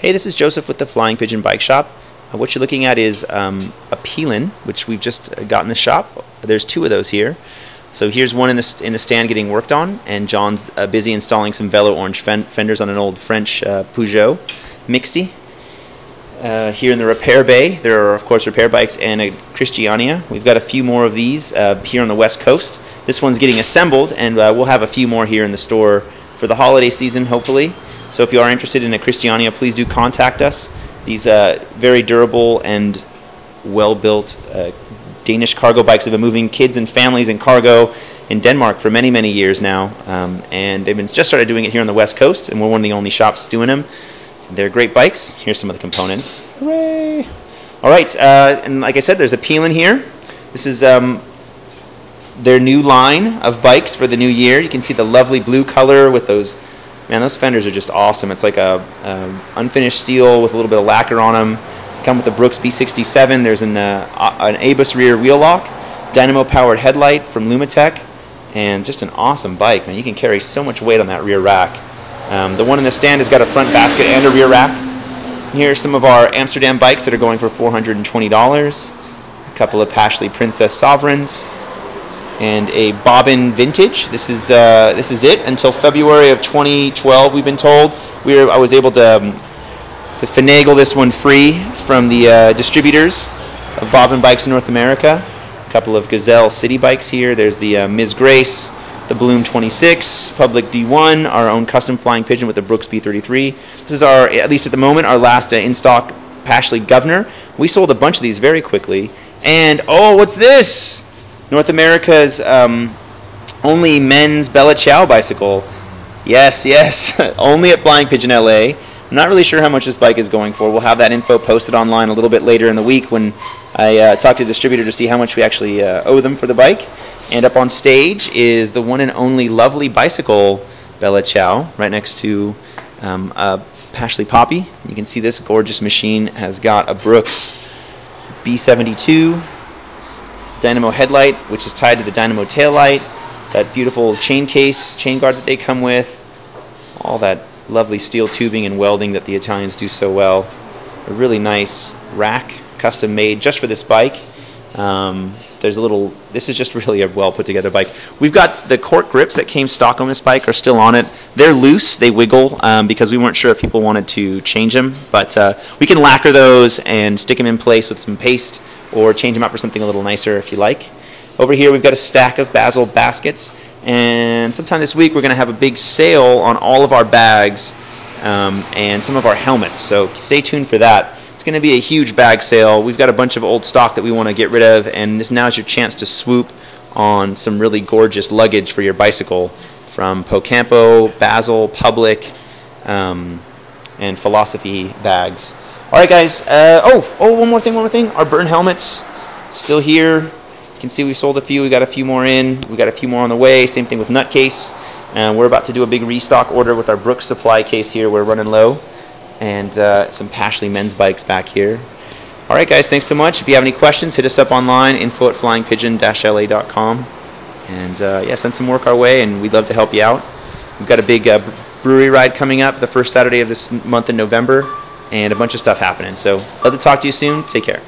Hey, this is Joseph with the Flying Pigeon Bike Shop. What you're looking at is a Pilen, which we've just got in the shop. There's two of those here. So here's one in the stand getting worked on, and John's busy installing some Velo Orange fenders on an old French Peugeot Mixte. Here in the repair bay, there are of course repair bikes and a Christiania. We've got a few more of these here on the West Coast. This one's getting assembled, and we'll have a few more here in the store for the holiday season, hopefully. So if you are interested in a Christiania, please do contact us. These very durable and well-built Danish cargo bikes have been moving kids and families and cargo in Denmark for many, many years now, and they've been just started doing it here on the West Coast, and we're one of the only shops doing them. They're great bikes. Here's some of the components. Hooray! All right, and like I said, there's a Pilen here. This is their new line of bikes for the new year. You can see the lovely blue color with those. Man, those fenders are just awesome. It's like a unfinished steel with a little bit of lacquer on them. Come with the Brooks B67. There's an ABUS rear wheel lock, dynamo-powered headlight from Lumitec, and just an awesome bike. Man, you can carry so much weight on that rear rack. The one in the stand has got a front basket and a rear rack. Here are some of our Amsterdam bikes that are going for $420. A couple of Pashley Princess Sovereigns. And a Bobbin vintage. This is it until February of 2012. We've been told. I was able to finagle this one free from the distributors of Bobbin bikes in North America. A couple of Gazelle city bikes here. There's the Ms. Grace, the Bloom 26, Public D 1, our own custom Flying Pigeon with the Brooks B73. This is our, at least at the moment, our last in stock Pashley Governor. We sold a bunch of these very quickly. And oh, what's this? North America's only men's Bella Ciao bicycle. Yes, yes, only at Flying Pigeon LA. I'm not really sure how much this bike is going for. We'll have that info posted online a little bit later in the week when I talk to the distributor to see how much we actually owe them for the bike. And up on stage is the one and only lovely bicycle Bella Ciao, right next to Pashley Poppy. You can see this gorgeous machine has got a Brooks B72. Dynamo headlight, which is tied to the dynamo taillight, that beautiful chain case, chain guard that they come with, all that lovely steel tubing and welding that the Italians do so well. A really nice rack, custom made just for this bike. This is just really a well put together bike. We've got the cork grips that came stock on this bike are still on it. They're loose, they wiggle because we weren't sure if people wanted to change them, but we can lacquer those and stick them in place with some paste or change them out for something a little nicer if you like. Over here we've got a stack of Basil baskets, and sometime this week we're going to have a big sale on all of our bags and some of our helmets, so stay tuned for that. It's going to be a huge bag sale. We've got a bunch of old stock that we want to get rid of, and this now is your chance to swoop on some really gorgeous luggage for your bicycle from Pocampo, Basil, Public, and Philosophy bags. All right, guys. One more thing. Our burn helmets still here. You can see we sold a few. We got a few more in. We got a few more on the way. Same thing with Nutcase. We're about to do a big restock order with our Brooks supply case here. We're running low. And some Pashley men's bikes back here. All right, guys, thanks so much. If you have any questions, hit us up online, info@flyingpigeon-la.com. And, send some work our way, and we'd love to help you out. We've got a big brewery ride coming up the first Saturday of this month in November, and a bunch of stuff happening. So, love to talk to you soon. Take care.